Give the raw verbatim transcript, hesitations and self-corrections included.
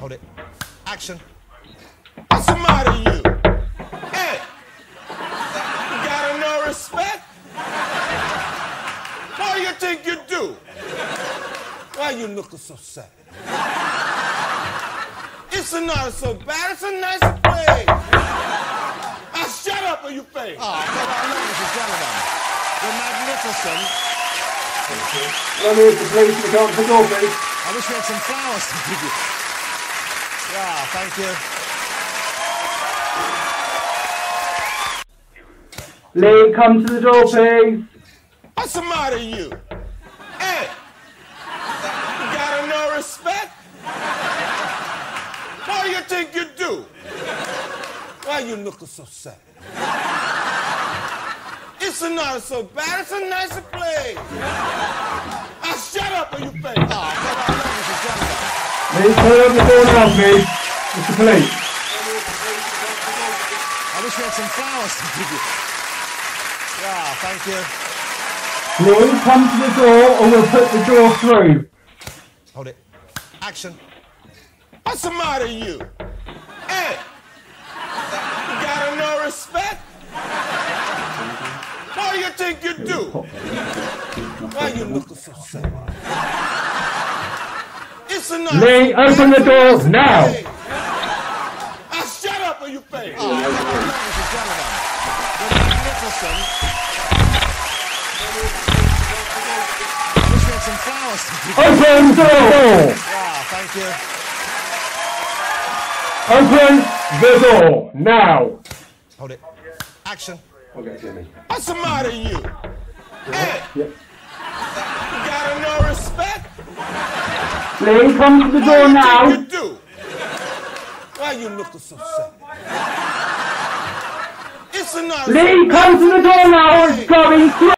Hold it. Action. What's the matter with you? Hey! You gotta know respect? What do you think you do? Why you looking so sad? It's not so bad, it's a nice thing. Now shut up or you faint. Oh, ladies and gentlemen, the magnificent... Thank you. I wish we had some flowers to give you. Yeah, thank you. Lee, come to the door, please. What's the matter with you? Hey! You gotta know respect? What do you think you do? Why you looking so sad? It's not so bad, it's a nice place. Now shut up or you faint. Oh, ladies and gentlemen. Please turn on the door now, please. It's the police. I wish we had some flowers to give you. Yeah, thank you. Please come to the door or we'll put the door through. Hold it. Action. What's the matter with you? Hey! You gotta know respect? What do you think you do? Why you looking so sad? It's enough. Lee, open the doors now. Now shut up or you faint. Oh, ladies and gentlemen, the magnificent. I wish we had some flowers to give you. Open the door. Wow, thank you. Open the door now. Hold it. Action. Okay, what's the matter with you? Hey! Yeah. You gotta know respect? Lee, come to the door now. What do you think you do? Why you looking so sad? It's enough. Lee, come to the door now. It's coming through.